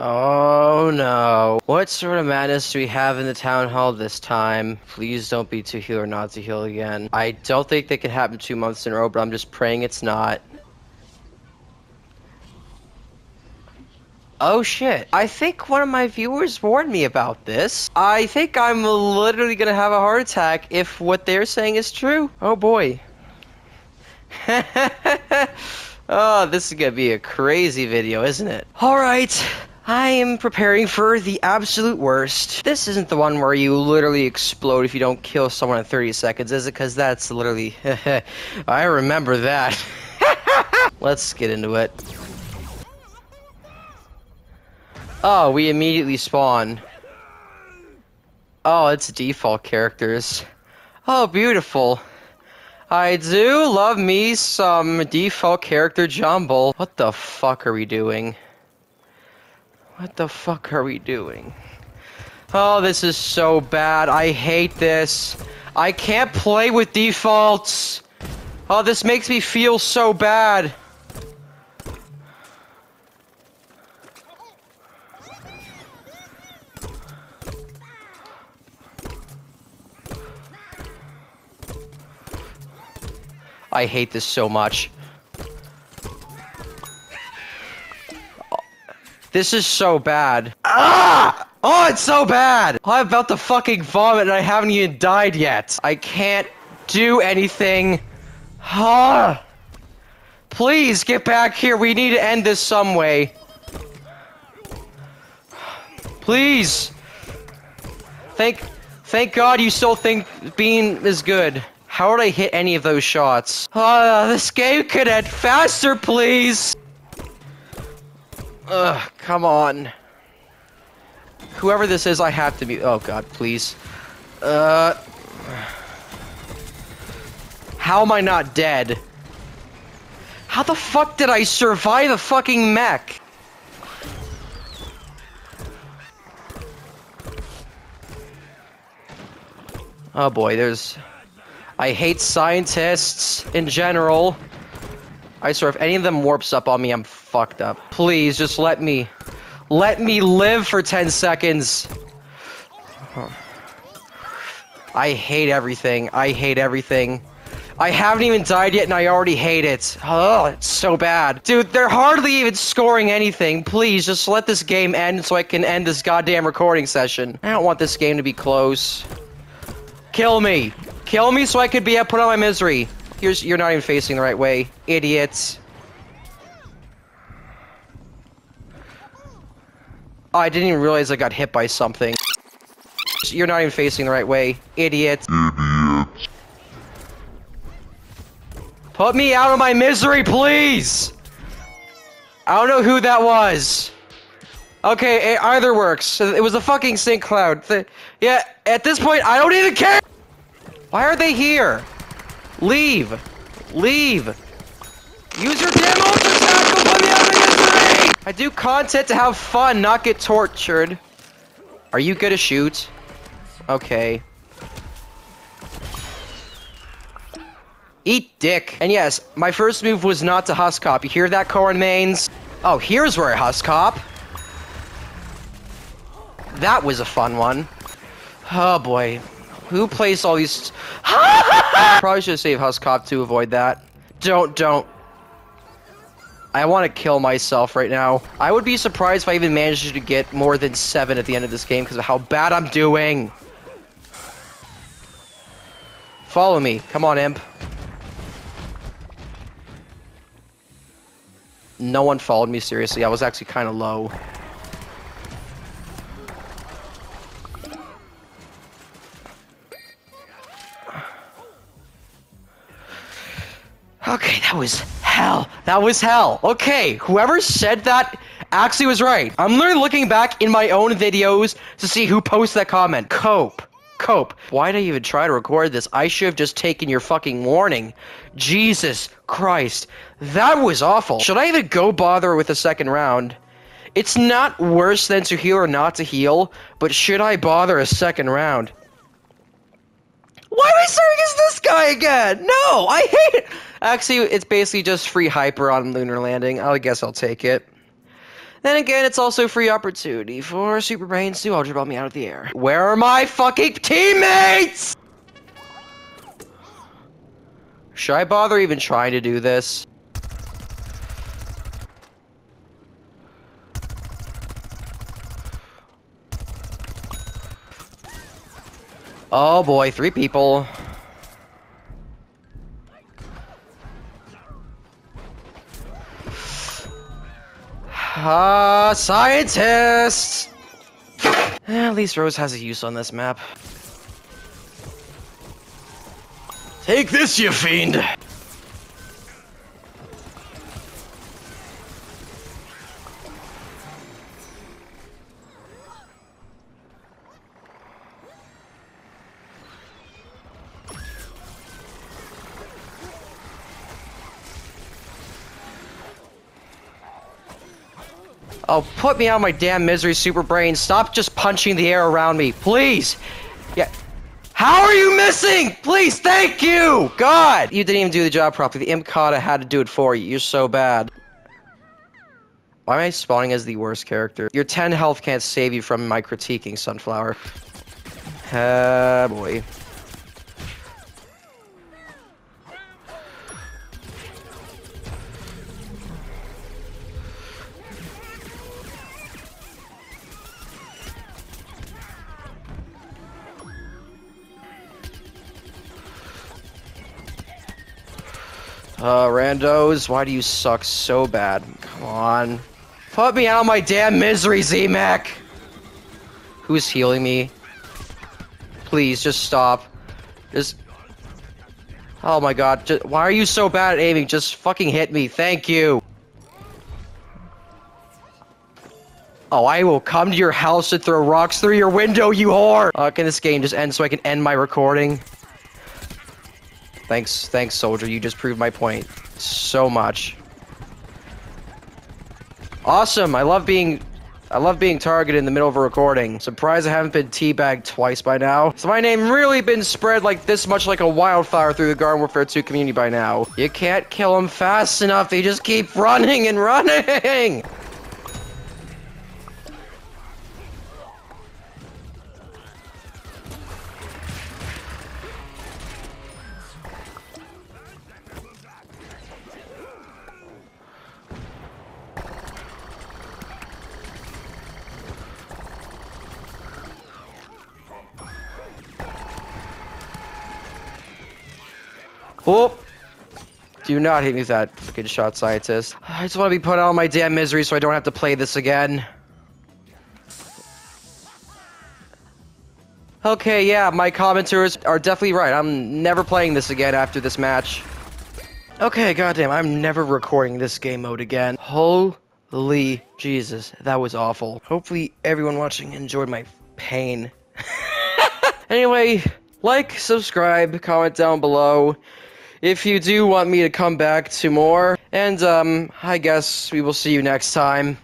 Oh no. What sort of madness do we have in the town hall this time? Please don't be Tohue or Nazi Heel again. I don't think that could happen 2 months in a row, but I'm just praying it's not. Oh shit, I think one of my viewers warned me about this. I think I'm literally gonna have a heart attack if what they're saying is true. Oh boy. Oh, this is gonna be a crazy video, isn't it? Alright, I am preparing for the absolute worst. This isn't the one where you literally explode if you don't kill someone in 30 seconds, is it? Because that's literally... I remember that. Let's get into it. Oh, we immediately spawn. Oh, it's default characters. Oh, beautiful. I do love me some default character jumble. What the fuck are we doing? What the fuck are we doing? Oh, this is so bad. I hate this. I can't play with defaults. Oh, this makes me feel so bad. I hate this so much. This is so bad. Ah! Oh, it's so bad! I'm about to fucking vomit and I haven't even died yet. I can't do anything. Ah! Please get back here. We need to end this some way. Please. Thank God you still think Bean is good. How would I hit any of those shots? Oh, this game could end faster, please! Ugh, come on. Whoever this is, I have to be- oh god, please. How am I not dead? How the fuck did I survive a fucking mech? Oh boy, there's- I hate scientists in general. I swear, if any of them warps up on me, I'm fucked up. Please, just let me live for 10 seconds. I hate everything. I hate everything. I haven't even died yet, and I already hate it. Oh, it's so bad. Dude, they're hardly even scoring anything. Please, just let this game end so I can end this goddamn recording session. I don't want this game to be close. Kill me. Kill me so I could be put on my misery. Here's- you're not even facing the right way. Idiots. Oh, I didn't even realize I got hit by something. You're not even facing the right way. Idiots. Idiots. Put me out of my misery, please! I don't know who that was. Okay, it either works. It was a fucking sink cloud. Yeah, at this point, I don't even care! Why are they here? Leave! Leave! Use your damn ultra tackle! Put me out of history! I do content to have fun, not get tortured. Are you gonna shoot? Okay. Eat dick! And yes, my first move was not to Hus-kopf. You hear that, Coran Mains? Oh, here's where I Hus-kopf. That was a fun one. Oh boy. Who placed all these? Probably should save Hus-kopf to avoid that. Don't. I want to kill myself right now. I would be surprised if I even managed to get more than 7 at the end of this game because of how bad I'm doing. Follow me. Come on, Imp. No one followed me, seriously. I was actually kind of low. Okay, that was hell. That was hell. Okay, whoever said that actually was right. I'm literally looking back in my own videos to see who posted that comment. Cope. Why did I even try to record this? I should have just taken your fucking warning. Jesus Christ. That was awful. Should I even go bother with the second round? It's not worse than to heal or not to heal, but should I bother a second round? Why am I starting as this guy again? No, I hate it. Actually, it's basically just free hyper on Lunar Landing. I guess I'll take it. Then again, it's also a free opportunity for Super Brains to algebra me out of the air. Where are my fucking teammates?! Should I bother even trying to do this? Oh boy, 3 people. Ah, scientists! At least Rose has a use on this map. Take this, you fiend! Oh, put me out of my damn misery, Super Brain. Stop just punching the air around me, please! Yeah. How are you missing? Please, thank you! God! You didn't even do the job properly. The Imkata had to do it for you. You're so bad. Why am I spawning as the worst character? Your 10 health can't save you from my critiquing, Sunflower. Boy. Randos, why do you suck so bad? Come on. Put me out of my damn misery, Z-Mac! Who's healing me? Please, just stop. Just... Oh my god, just... why are you so bad at aiming? Just fucking hit me, thank you! Oh, I will come to your house and throw rocks through your window, you whore! Can this game just end so I can end my recording? Thanks, soldier. You just proved my point so much. Awesome. I love being targeted in the middle of a recording. Surprised I haven't been teabagged twice by now. So my name really been spread like this much like a wildfire through the Garden Warfare 2 community by now. You can't kill them fast enough. They just keep running and running. Oh! Do not hit me with that fucking shot, scientist. I just want to be put out of my damn misery so I don't have to play this again. Okay, yeah, my commenters are definitely right. I'm never playing this again after this match. Okay, goddamn, I'm never recording this game mode again. Holy Jesus, that was awful. Hopefully everyone watching enjoyed my pain. Anyway, like, subscribe, comment down below if you do want me to come back to more, and I guess we will see you next time.